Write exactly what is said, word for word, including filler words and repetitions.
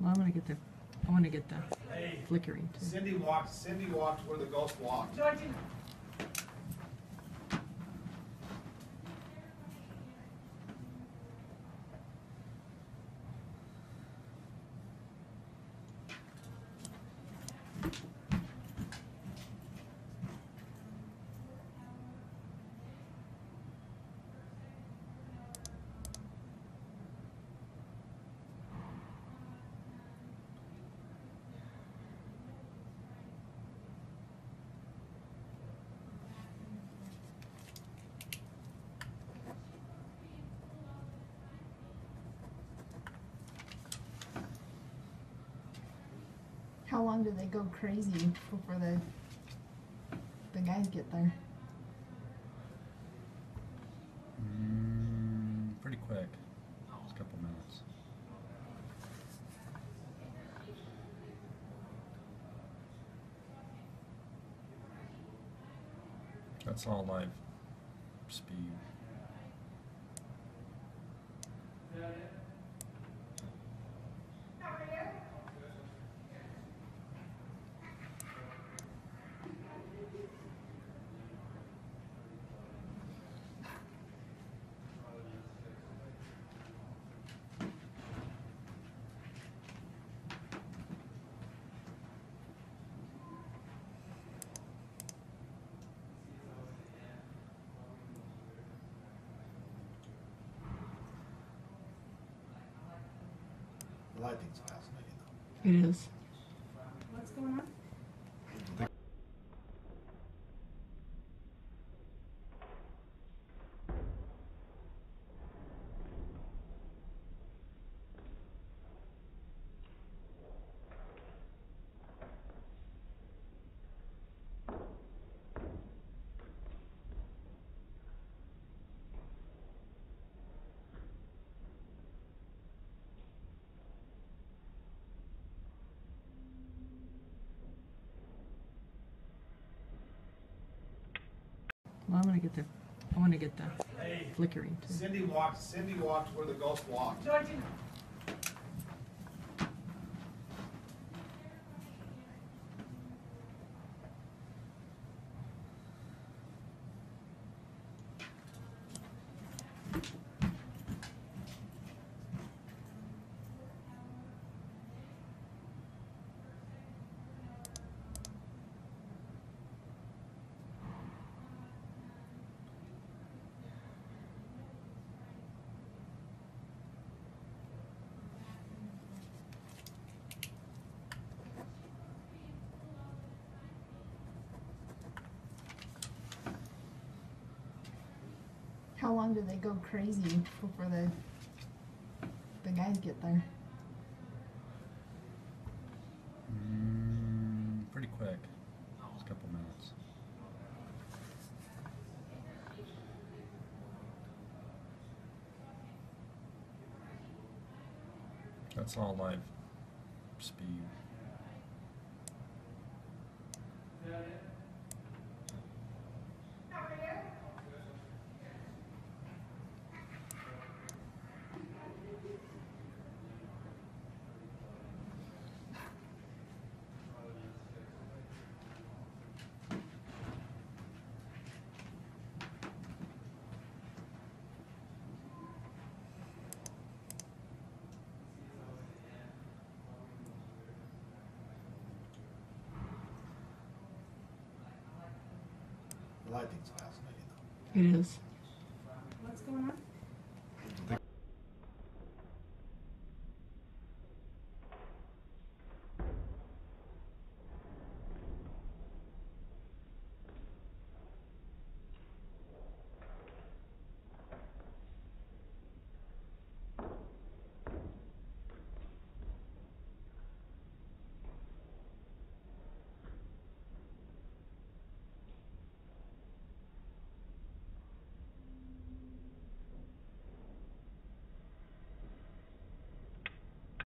Well, I'm gonna get the. I want to get the hey, flickering too. Cindy walked. Cindy walked where the ghost walked. Georgie. How long do they go crazy before the the guys get there? Mm, pretty quick, just a couple minutes. That's all live speed. I think it's fascinating though. It is. What's going on? Well, I'm gonna get the. I want to get the hey, flickering too. Cindy walked. Cindy walked where the ghost walked. Georgie. How long do they go crazy before the the guys get there? Mm, pretty quick, just a couple minutes. That's all live speed. I think it's fascinating though. It is. What's going on?